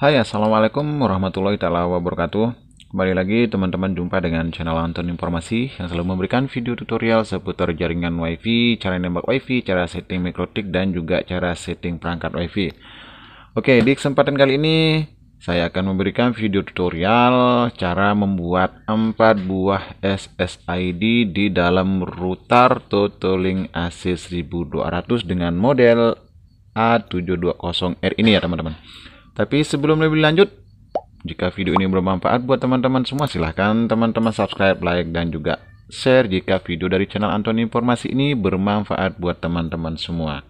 Hai, assalamualaikum warahmatullahi wabarakatuh. Kembali lagi teman-teman, jumpa dengan channel Anton Informasi yang selalu memberikan video tutorial seputar jaringan WiFi, cara nembak WiFi, cara setting mikrotik, dan juga cara setting perangkat WiFi. Oke, di kesempatan kali ini saya akan memberikan video tutorial cara membuat 4 buah SSID di dalam router Totolink AC1200 dengan model A720R ini ya teman-teman. Tapi sebelum lebih lanjut, jika video ini bermanfaat buat teman-teman semua, silahkan teman-teman subscribe, like, dan juga share jika video dari channel Anton Informasi ini bermanfaat buat teman-teman semua.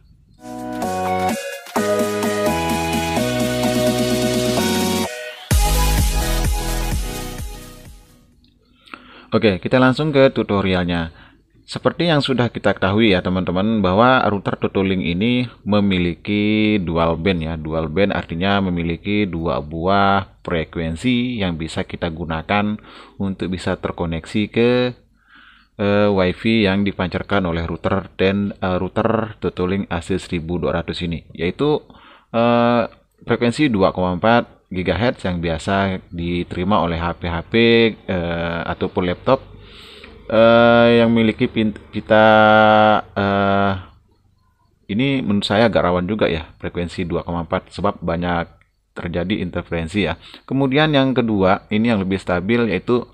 Oke, kita langsung ke tutorialnya. Seperti yang sudah kita ketahui ya teman-teman, bahwa router Totolink ini memiliki dual band ya. Dual band artinya memiliki dua buah frekuensi yang bisa kita gunakan untuk bisa terkoneksi ke WiFi yang dipancarkan oleh router dan router Totolink AC1200 ini, yaitu frekuensi 2,4 GHz yang biasa diterima oleh HP-HP ataupun laptop yang memiliki pita ini. Menurut saya agak rawan juga ya frekuensi 2,4, sebab banyak terjadi interferensi ya. Kemudian yang kedua, ini yang lebih stabil, yaitu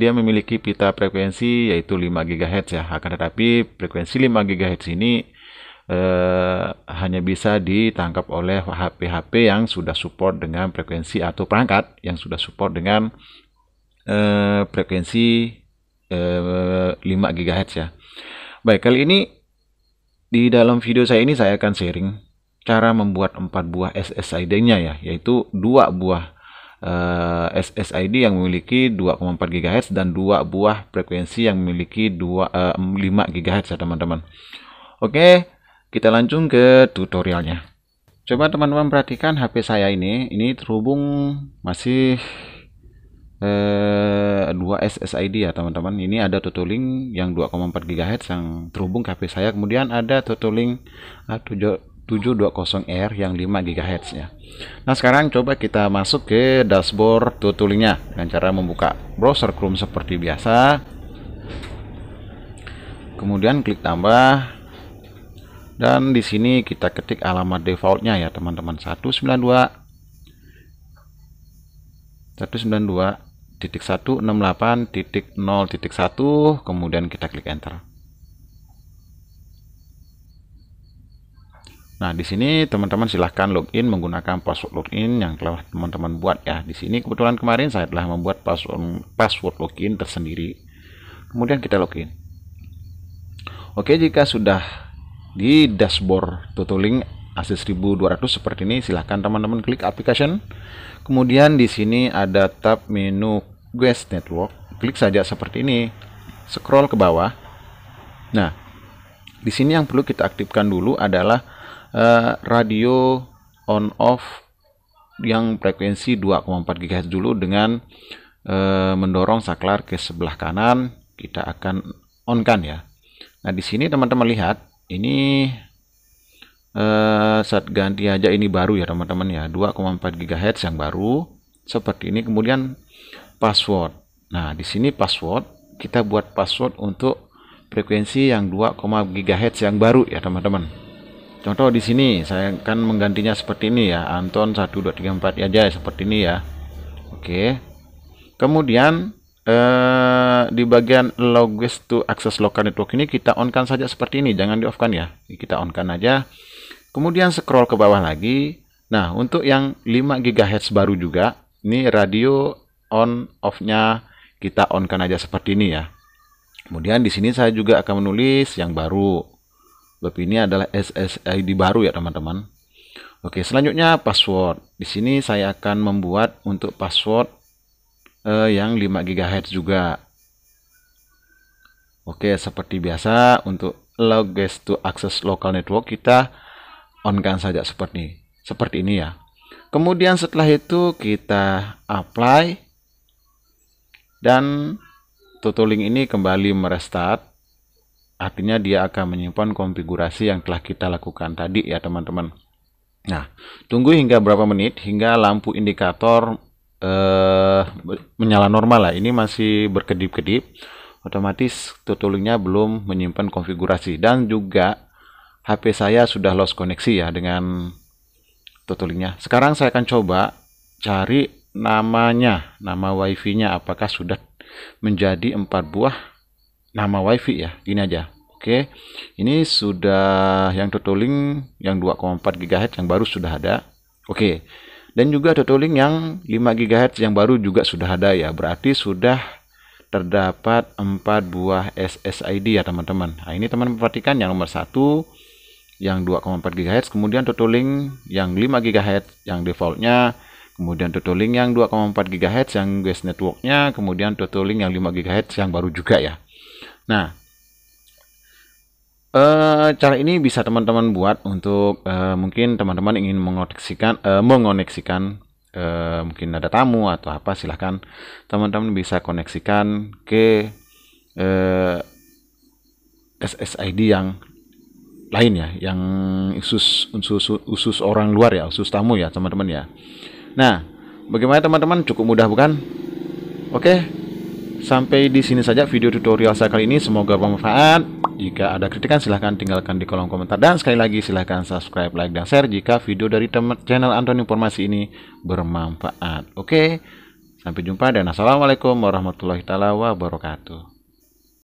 dia memiliki pita frekuensi yaitu 5 GHz ya. Akan tetapi frekuensi 5 GHz ini hanya bisa ditangkap oleh HP-HP yang sudah support dengan frekuensi, atau perangkat yang sudah support dengan frekuensi 5 GHz ya. Baik, kali ini di dalam video saya ini saya akan sharing cara membuat 4 buah SSID-nya ya, yaitu 2 buah SSID yang memiliki 2,4 GHz dan 2 buah frekuensi yang memiliki 5 GHz ya teman-teman. Oke, kita langsung ke tutorialnya. Coba teman-teman perhatikan HP saya ini terhubung masih 2 SSID ya teman-teman. Ini ada Totolink yang 2,4 GHz yang terhubung ke HP saya, kemudian ada Totolink A720R yang 5 GHz ya. Nah, sekarang coba kita masuk ke dashboard Totolinknya dengan cara membuka browser Chrome seperti biasa, kemudian klik tambah, dan di sini kita ketik alamat defaultnya ya teman-teman, 192.168.0.1, kemudian kita klik enter. Nah, di sini teman-teman silahkan login menggunakan password login yang telah teman-teman buat ya. Di sini kebetulan kemarin saya telah membuat password login tersendiri. Kemudian kita login. Oke, jika sudah di dashboard Totolink AC1200 seperti ini, silahkan teman-teman klik application. Kemudian di sini ada tab menu guest network, klik saja seperti ini, scroll ke bawah. Nah, di sini yang perlu kita aktifkan dulu adalah radio on off yang frekuensi 2,4 GHz dulu dengan mendorong saklar ke sebelah kanan, kita akan on kan ya. Nah, di sini teman-teman lihat ini saat ganti aja, ini baru ya teman-teman ya, 2,4 GHz yang baru seperti ini. Kemudian password, nah di sini password kita buat password untuk frekuensi yang 2,4 GHz yang baru ya teman-teman. Contoh di sini saya akan menggantinya seperti ini ya, Anton 1234 aja seperti ini ya. Oke, kemudian di bagian allow guest to access local network ini kita on kan saja seperti ini, jangan di off kan ya, kita on kan aja. Kemudian scroll ke bawah lagi. Nah, untuk yang 5 GHz baru juga, ini radio on off-nya kita on kan aja seperti ini ya. Kemudian di sini saya juga akan menulis yang baru, sebab ini adalah SSID baru ya teman-teman. Oke, selanjutnya password. Di sini saya akan membuat untuk password yang 5 GHz juga. Oke, seperti biasa untuk allow guest to access local network kita on kan saja seperti ini ya. Kemudian setelah itu kita apply, dan Totolink ini kembali merestart, artinya dia akan menyimpan konfigurasi yang telah kita lakukan tadi ya teman-teman. Nah, tunggu hingga berapa menit hingga lampu indikator menyala normal lah. Ini masih berkedip-kedip, otomatis Totolinknya belum menyimpan konfigurasi, dan juga HP saya sudah lost koneksi ya dengan Totolinknya. Sekarang saya akan coba cari namanya, nama wifi-nya, apakah sudah menjadi 4 buah nama wifi ya. Ini aja. Oke, ini sudah yang Totolink yang 2,4 GHz yang baru sudah ada. Oke, dan juga Totolink yang 5 GHz yang baru juga sudah ada ya. Berarti sudah terdapat 4 buah SSID ya teman-teman. Nah, ini teman perhatikan yang nomor 1 yang 2,4 GHz, kemudian Totolink yang 5 GHz yang defaultnya, kemudian Totolink yang 2,4 GHz yang guest networknya, kemudian Totolink yang 5 GHz yang baru juga ya. Nah, cara ini bisa teman-teman buat untuk mungkin teman-teman ingin mengoneksikan mungkin ada tamu atau apa, silahkan teman-teman bisa koneksikan ke SSID yang lain ya, yang usus orang luar ya, usus tamu ya teman-teman ya. Nah, bagaimana teman-teman, cukup mudah bukan? Oke, sampai di sini saja video tutorial saya kali ini, semoga bermanfaat. Jika ada kritikan silahkan tinggalkan di kolom komentar, dan sekali lagi silahkan subscribe, like, dan share jika video dari channel Anton Informasi ini bermanfaat. Oke, sampai jumpa dan assalamualaikum warahmatullahi wabarakatuh.